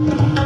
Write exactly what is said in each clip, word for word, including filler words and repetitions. You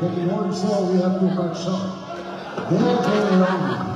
Getting old, so we have to cut short. They are going around.